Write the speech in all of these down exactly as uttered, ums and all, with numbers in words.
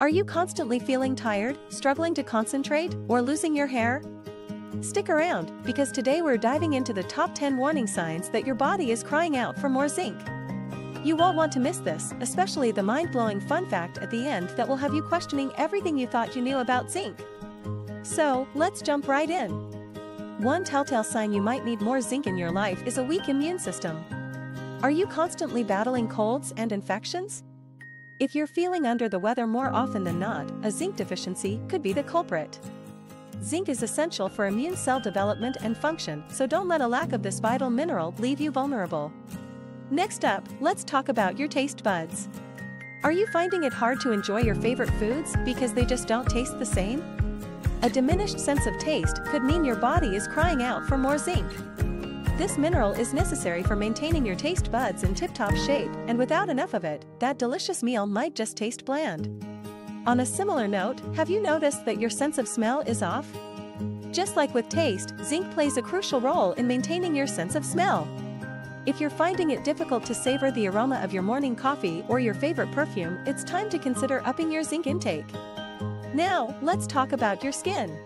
Are you constantly feeling tired, struggling to concentrate, or losing your hair? Stick around, because today we're diving into the top ten warning signs that your body is crying out for more zinc. You won't want to miss this, especially the mind-blowing fun fact at the end that will have you questioning everything you thought you knew about zinc. So, let's jump right in. One telltale sign you might need more zinc in your life is a weak immune system. Are you constantly battling colds and infections? If you're feeling under the weather more often than not, a zinc deficiency could be the culprit. Zinc is essential for immune cell development and function, so don't let a lack of this vital mineral leave you vulnerable. Next up, let's talk about your taste buds. Are you finding it hard to enjoy your favorite foods because they just don't taste the same? A diminished sense of taste could mean your body is crying out for more zinc. This mineral is necessary for maintaining your taste buds in tip-top shape, and without enough of it, that delicious meal might just taste bland. On a similar note, have you noticed that your sense of smell is off? Just like with taste, zinc plays a crucial role in maintaining your sense of smell. If you're finding it difficult to savor the aroma of your morning coffee or your favorite perfume, it's time to consider upping your zinc intake. Now, let's talk about your skin.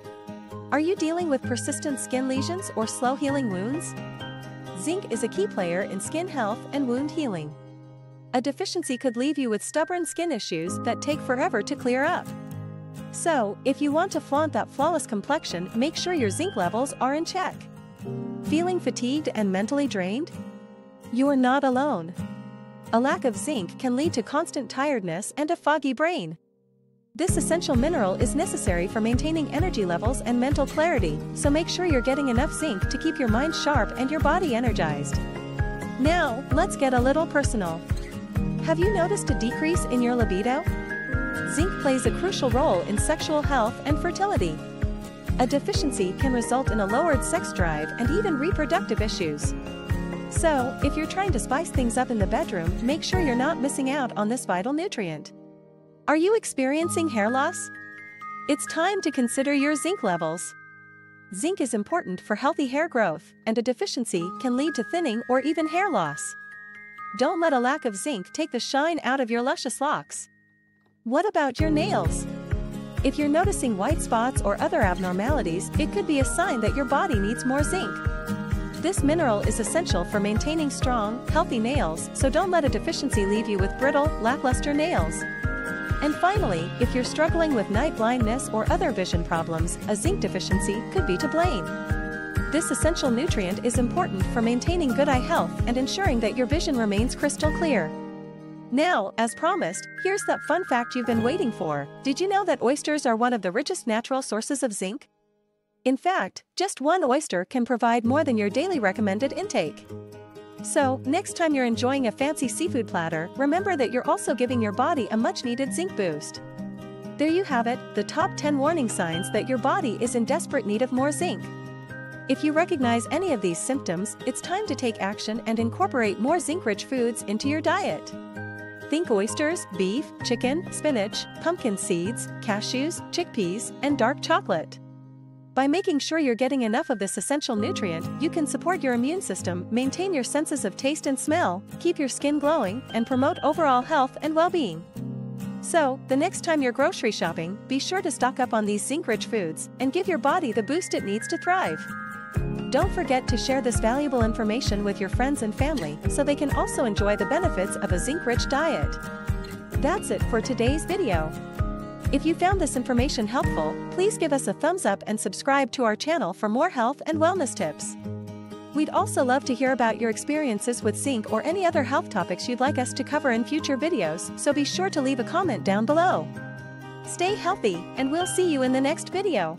Are you dealing with persistent skin lesions or slow healing wounds? Zinc is a key player in skin health and wound healing. A deficiency could leave you with stubborn skin issues that take forever to clear up. So, if you want to flaunt that flawless complexion, make sure your zinc levels are in check. Feeling fatigued and mentally drained? You are not alone. A lack of zinc can lead to constant tiredness and a foggy brain. This essential mineral is necessary for maintaining energy levels and mental clarity, so make sure you're getting enough zinc to keep your mind sharp and your body energized. Now, let's get a little personal. Have you noticed a decrease in your libido? Zinc plays a crucial role in sexual health and fertility. A deficiency can result in a lowered sex drive and even reproductive issues. So, if you're trying to spice things up in the bedroom, make sure you're not missing out on this vital nutrient. Are you experiencing hair loss? It's time to consider your zinc levels. Zinc is important for healthy hair growth, and a deficiency can lead to thinning or even hair loss. Don't let a lack of zinc take the shine out of your luscious locks. What about your nails? If you're noticing white spots or other abnormalities, it could be a sign that your body needs more zinc. This mineral is essential for maintaining strong, healthy nails, so don't let a deficiency leave you with brittle, lackluster nails. And finally, if you're struggling with night blindness or other vision problems, a zinc deficiency could be to blame. This essential nutrient is important for maintaining good eye health and ensuring that your vision remains crystal clear. Now, as promised, here's that fun fact you've been waiting for. Did you know that oysters are one of the richest natural sources of zinc? In fact, just one oyster can provide more than your daily recommended intake. So, next time you're enjoying a fancy seafood platter, remember that you're also giving your body a much-needed zinc boost. There you have it, the top ten warning signs that your body is in desperate need of more zinc. If you recognize any of these symptoms, it's time to take action and incorporate more zinc-rich foods into your diet. Think oysters, beef, chicken, spinach, pumpkin seeds, cashews, chickpeas, and dark chocolate. By making sure you're getting enough of this essential nutrient, you can support your immune system, maintain your senses of taste and smell, keep your skin glowing, and promote overall health and well-being. So, the next time you're grocery shopping, be sure to stock up on these zinc-rich foods and give your body the boost it needs to thrive. Don't forget to share this valuable information with your friends and family so they can also enjoy the benefits of a zinc-rich diet. That's it for today's video. If you found this information helpful, please give us a thumbs up and subscribe to our channel for more health and wellness tips. We'd also love to hear about your experiences with zinc or any other health topics you'd like us to cover in future videos, so be sure to leave a comment down below. Stay healthy, and we'll see you in the next video.